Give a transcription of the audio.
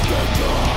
Let's go.